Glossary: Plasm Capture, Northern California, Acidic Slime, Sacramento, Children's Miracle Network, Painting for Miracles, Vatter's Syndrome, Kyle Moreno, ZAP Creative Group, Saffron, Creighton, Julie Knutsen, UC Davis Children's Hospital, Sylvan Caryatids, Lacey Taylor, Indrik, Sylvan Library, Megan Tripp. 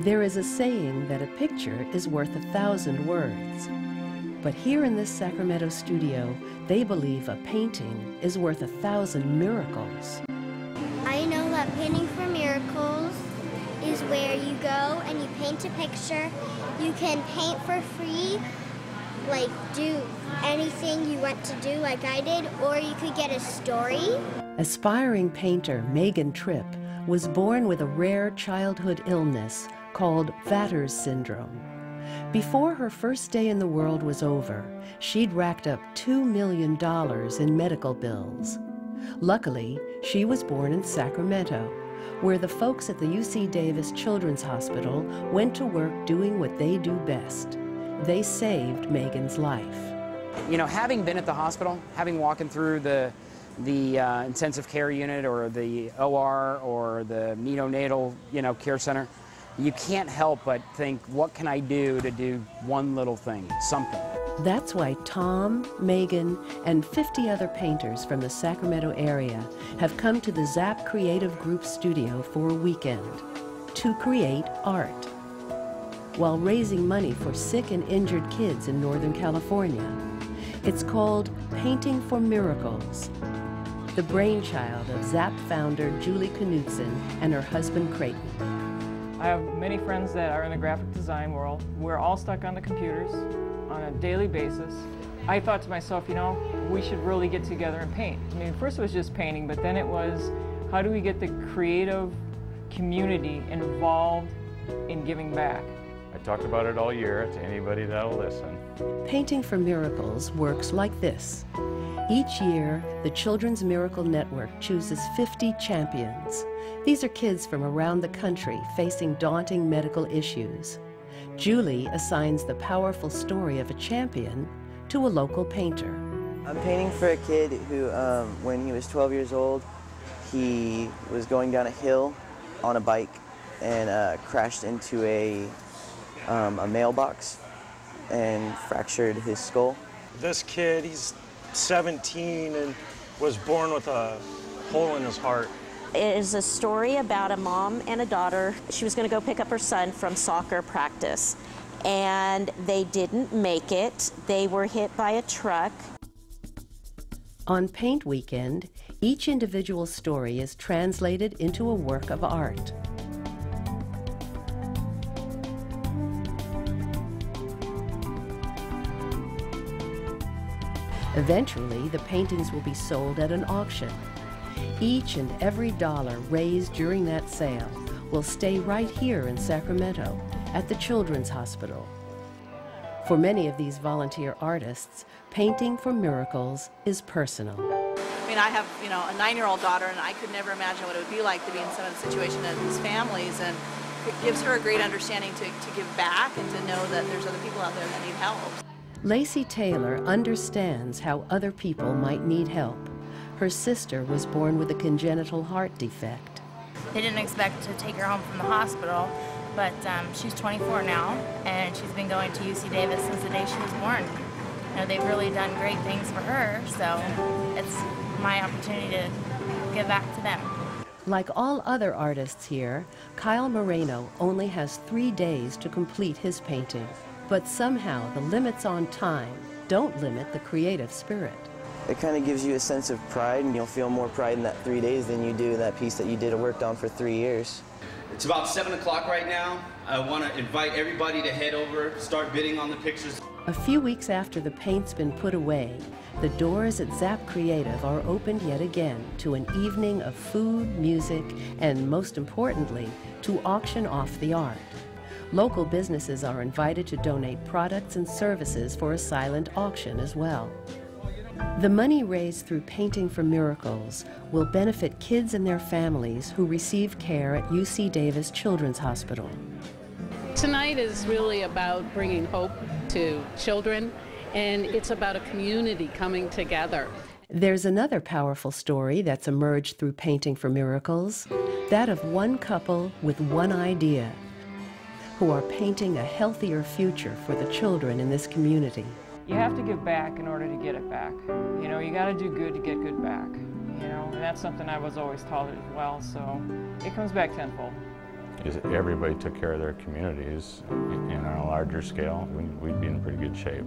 There is a saying that a picture is worth 1,000 words. But here in this Sacramento studio, they believe a painting is worth 1,000 miracles. I know that Painting for Miracles is where you go and you paint a picture. You can paint for free, like do anything you want to do like I did, or you could get a story. Aspiring painter Megan Tripp was born with a rare childhood illness called Vatter's Syndrome. Before her first day in the world was over, she'd racked up $2 million in medical bills. Luckily, she was born in Sacramento, where the folks at the UC Davis Children's Hospital went to work doing what they do best. They saved Megan's life. You know, having been at the hospital, having walking through the intensive care unit or the OR or the neonatal, care center, you can't help but think, what can I do to do one little thing, something? That's why Tom, Megan, and 50 other painters from the Sacramento area have come to the ZAP Creative Group studio for a weekend to create art, while raising money for sick and injured kids in Northern California. It's called Painting for Miracles, the brainchild of ZAP founder Julie Knutsen and her husband Creighton. I have many friends that are in the graphic design world. We're all stuck on the computers on a daily basis. I thought to myself, we should really get together and paint. I mean, first it was just painting, but then it was, how do we get the creative community involved in giving back? I talked about it all year to anybody that'll listen. Painting for Miracles works like this. Each year, the Children's Miracle Network chooses 50 champions. These are kids from around the country facing daunting medical issues. Julie assigns the powerful story of a champion to a local painter. I'm painting for a kid who, when he was 12 years old, he was going down a hill on a bike and crashed into a mailbox and fractured his skull. This kid, he's 17 and was born with a hole in his heart. It is a story about a mom and a daughter. She was going to go pick up her son from soccer practice, and they didn't make it. They were hit by a truck. On Paint Weekend, each individual story is translated into a work of art. Eventually, the paintings will be sold at an auction. Each and every dollar raised during that sale will stay right here in Sacramento at the Children's Hospital. For many of these volunteer artists, Painting for Miracles is personal. I mean, I have, a 9-year-old daughter, and I could never imagine what it would be like to be in some of the situation of these families, and it gives her a great understanding to give back and to know that there's other people out there that need help. Lacey Taylor understands how other people might need help. Her sister was born with a congenital heart defect. They didn't expect to take her home from the hospital, but she's 24 now, and she's been going to UC Davis since the day she was born. They've really done great things for her, so it's my opportunity to give back to them. Like all other artists here, Kyle Moreno only has 3 days to complete his painting. But somehow the limits on time don't limit the creative spirit. It kind of gives you a sense of pride, and you'll feel more pride in that 3 days than you do in that piece that you did or worked on for 3 years. It's about 7 o'clock right now. I want to invite everybody to head over, start bidding on the pictures. A few weeks after the paint's been put away, the doors at ZAP Creative are opened yet again to an evening of food, music, and most importantly, to auction off the art. Local businesses are invited to donate products and services for a silent auction as well. The money raised through Painting for Miracles will benefit kids and their families who receive care at UC Davis Children's Hospital. Tonight is really about bringing hope to children, and it's about a community coming together. There's another powerful story that's emerged through Painting for Miracles, that of one couple with one idea, who are painting a healthier future for the children in this community. You have to give back in order to get it back. You gotta do good to get good back. And that's something I was always taught as well, so it comes back tenfold. is if everybody took care of their communities and on a larger scale, we'd be in pretty good shape.